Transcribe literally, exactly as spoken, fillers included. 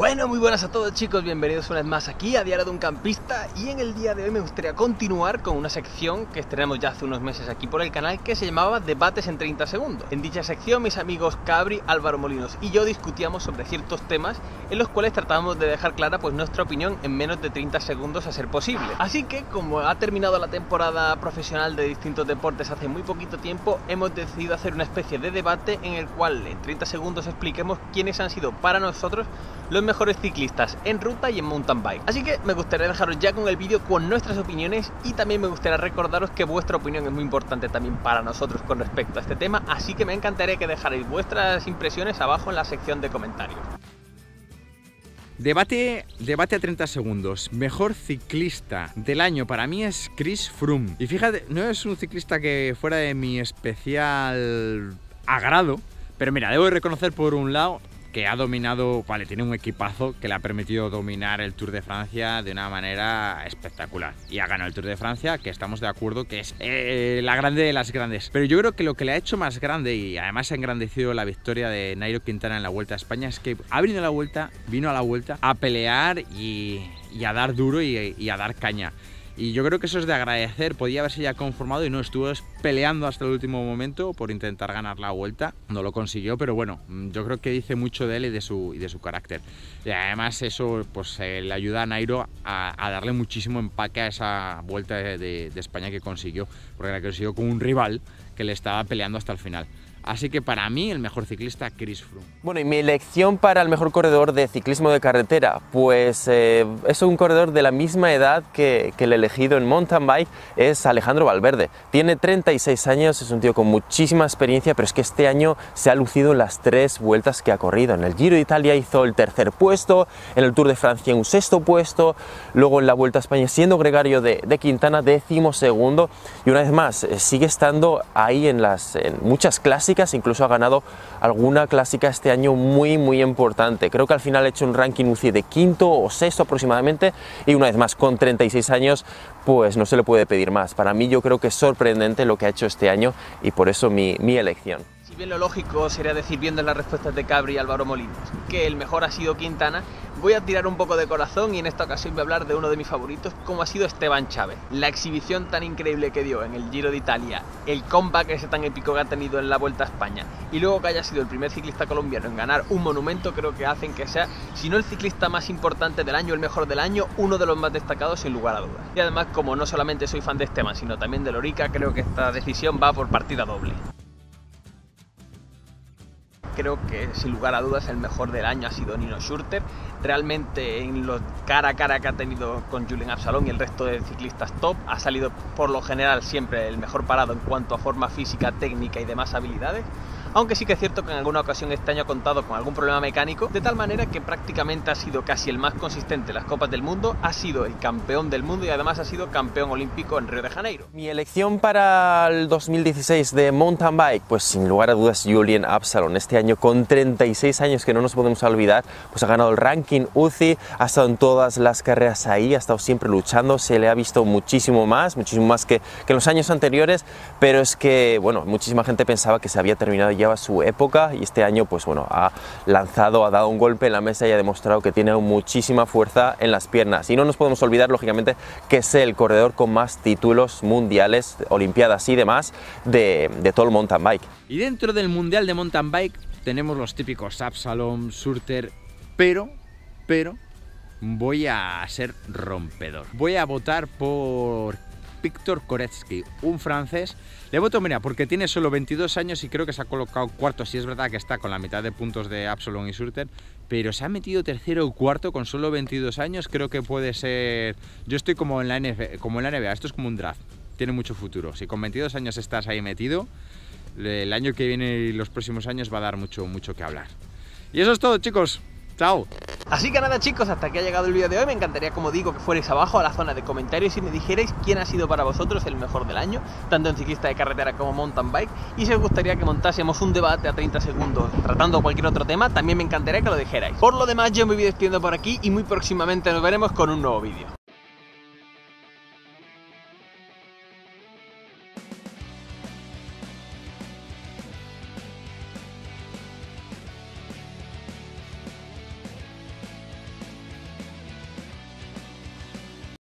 Bueno, muy buenas a todos chicos, bienvenidos una vez más aquí a Diario de un Campista. Y en el día de hoy me gustaría continuar con una sección que estrenamos ya hace unos meses aquí por el canal, que se llamaba Debates en treinta segundos. En dicha sección mis amigos Cabri, Álvaro Molinos y yo discutíamos sobre ciertos temas en los cuales tratábamos de dejar clara pues nuestra opinión en menos de treinta segundos a ser posible. Así que como ha terminado la temporada profesional de distintos deportes hace muy poquito tiempo, hemos decidido hacer una especie de debate en el cual en treinta segundos expliquemos quiénes han sido para nosotros los los mejores ciclistas en ruta y en mountain bike. Así que me gustaría dejaros ya con el vídeo con nuestras opiniones, y también me gustaría recordaros que vuestra opinión es muy importante también para nosotros con respecto a este tema, así que me encantaría que dejarais vuestras impresiones abajo en la sección de comentarios. Debate, debate a treinta segundos. Mejor ciclista del año para mí es Chris Froome. Y fíjate, no es un ciclista que fuera de mi especial agrado, pero mira, debo reconocer por un lado que ha dominado, vale, tiene un equipazo que le ha permitido dominar el Tour de Francia de una manera espectacular. Y ha ganado el Tour de Francia, que estamos de acuerdo que es eh, la grande de las grandes. Pero yo creo que lo que le ha hecho más grande, y además ha engrandecido la victoria de Nairo Quintana en la Vuelta a España, es que ha venido a la Vuelta, vino a la Vuelta a pelear y, y a dar duro y, y a dar caña. Y yo creo que eso es de agradecer. Podía haberse ya conformado y no estuvo peleando hasta el último momento por intentar ganar la Vuelta. No lo consiguió, pero bueno, yo creo que dice mucho de él y de su, y de su carácter. Y además eso pues eh, le ayuda a Nairo a, a darle muchísimo empaque a esa Vuelta de, de, de España que consiguió, porque la consiguió con un rival que le estaba peleando hasta el final. Así que para mí el mejor ciclista, Chris Froome. Bueno, y mi elección para el mejor corredor de ciclismo de carretera, pues eh, es un corredor de la misma edad que, que el elegido en mountain bike, es Alejandro Valverde. Tiene treinta y seis años, es un tío con muchísima experiencia, pero es que este año se ha lucido en las tres vueltas que ha corrido. En el Giro de Italia hizo el tercer puesto, en el Tour de Francia un sexto puesto, luego en la Vuelta a España siendo gregario de, de Quintana, décimo segundo, y una vez más sigue estando ahí en, las, en muchas clases. Incluso ha ganado alguna clásica este año muy muy importante. Creo que al final ha hecho un ranking U C I de quinto o sexto aproximadamente, y una vez más con treinta y seis años pues no se le puede pedir más. Para mí yo creo que es sorprendente lo que ha hecho este año, y por eso mi, mi elección. Si bien lo lógico sería decir, viendo las respuestas de Cabri y Álvaro Molinos, que el mejor ha sido Quintana, voy a tirar un poco de corazón y en esta ocasión voy a hablar de uno de mis favoritos, como ha sido Esteban Chávez. La exhibición tan increíble que dio en el Giro de Italia, el comeback ese tan épico que ha tenido en la Vuelta a España, y luego que haya sido el primer ciclista colombiano en ganar un monumento, creo que hacen que sea, si no el ciclista más importante del año, el mejor del año, uno de los más destacados sin lugar a dudas. Y además, como no solamente soy fan de Esteban, sino también de Lorica, creo que esta decisión va por partida doble. Creo que sin lugar a dudas el mejor del año ha sido Nino Schurter. Realmente en los cara a cara que ha tenido con Julian Absalon y el resto de ciclistas top, ha salido por lo general siempre el mejor parado en cuanto a forma física, técnica y demás habilidades. Aunque sí que es cierto que en alguna ocasión este año ha contado con algún problema mecánico, de tal manera que prácticamente ha sido casi el más consistente en las Copas del Mundo, ha sido el campeón del mundo y además ha sido campeón olímpico en Río de Janeiro. Mi elección para el dos mil dieciséis de mountain bike, pues sin lugar a dudas Julian Absalon. Este año con treinta y seis años, que no nos podemos olvidar, pues ha ganado el ranking U C I, ha estado en todas las carreras ahí, ha estado siempre luchando, se le ha visto muchísimo más, muchísimo más que, que en los años anteriores, pero es que, bueno, muchísima gente pensaba que se había terminado ya lleva su época, y este año pues bueno, ha lanzado, ha dado un golpe en la mesa y ha demostrado que tiene muchísima fuerza en las piernas. Y no nos podemos olvidar lógicamente que es el corredor con más títulos mundiales, olimpiadas y demás de, de todo el mountain bike. Y dentro del mundial de mountain bike tenemos los típicos Absalon, Schurter, pero, pero voy a ser rompedor. Voy a votar por Víctor Koretsky, un francés. Le voto, mira, porque tiene solo veintidós años y creo que se ha colocado cuarto. Sí, es verdad que está con la mitad de puntos de Absalon y Schurter, pero se ha metido tercero o cuarto con solo veintidós años. Creo que puede ser... Yo estoy como en la N B A, como en la N B A. Esto es como un draft, tiene mucho futuro. Si con veintidós años estás ahí metido, el año que viene y los próximos años va a dar mucho, mucho que hablar. Y eso es todo, chicos. Chao. Así que nada chicos, hasta aquí ha llegado el vídeo de hoy. Me encantaría, como digo, que fuerais abajo a la zona de comentarios y me dijerais quién ha sido para vosotros el mejor del año, tanto en ciclista de carretera como mountain bike, y si os gustaría que montásemos un debate a treinta segundos tratando cualquier otro tema, también me encantaría que lo dijerais. Por lo demás, yo me voy despidiendo por aquí y muy próximamente nos veremos con un nuevo vídeo.